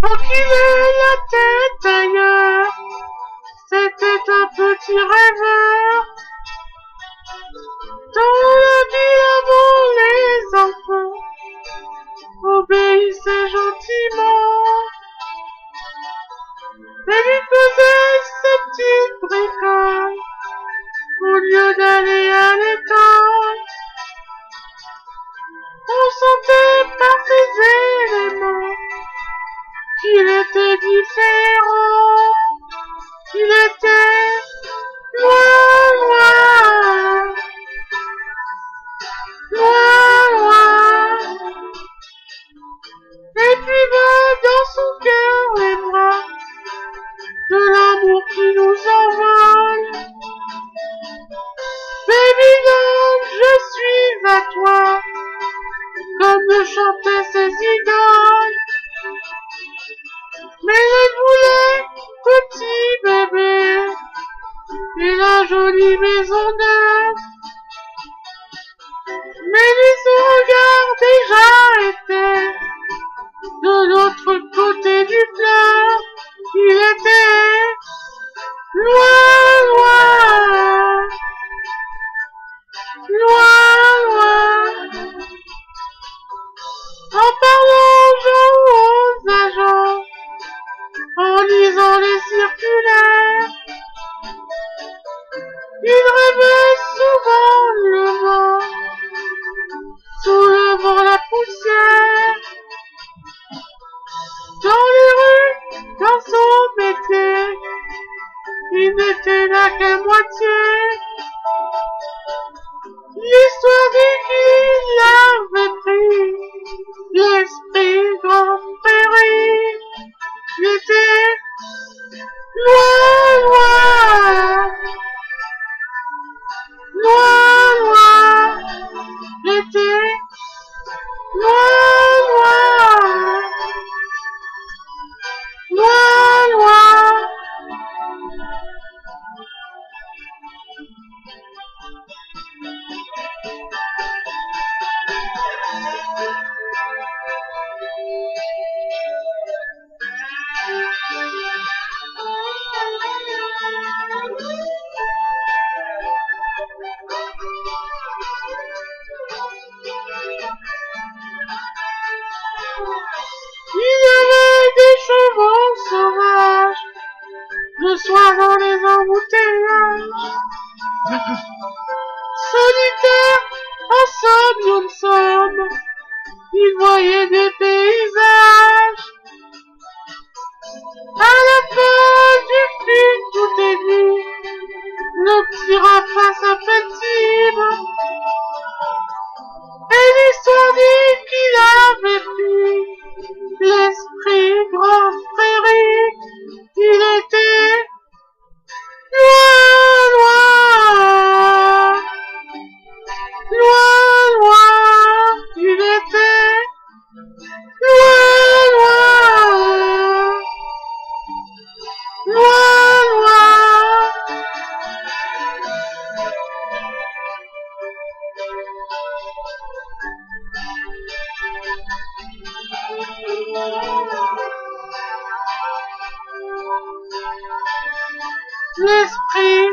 Enfiler la tête ailleurs, c'était un petit rêveur. Dans la vie avant les enfants, obéissez gentiment. Et lui faisait ses petites bricoles, au lieu d'aller à l'école. On sentait par ses éléments qu'il était différent, qu'il était loin, loin, loin, loin. Et puis va dans son cœur les bras de l'amour qui nous envole. Baby girl, je suis à toi, comme le chantaient ses idoles. Mais il voulait, petit bébé, et la jolie maison neuve. Mais lui, son regard déjà était de l'autre côté du fleuve. Il était loin, loin, loin, loin. En parlant aux agents, en lisant les circulaires, il rêvait souvent le vent, soulevant la poussière. Dans les rues, dans son métier, il n'était là qu'à moitié. L'histoire dit qu'il avait pris l'esprit grand péri. Il était loin, loin, loin, loin. Il était loin, loin, loin, loin. Le soir dans les embouteillages, solitaire, en somme, en somme, il voyait des paysages. À la fin du film, tout est dit, le petit Rafa s'appelle-t-il. Et l'histoire dit qu'il avait pris l'esprit grand frérique. Il était loin, loin, loin, loin. Il était loin, loin, loin, loin. L'esprit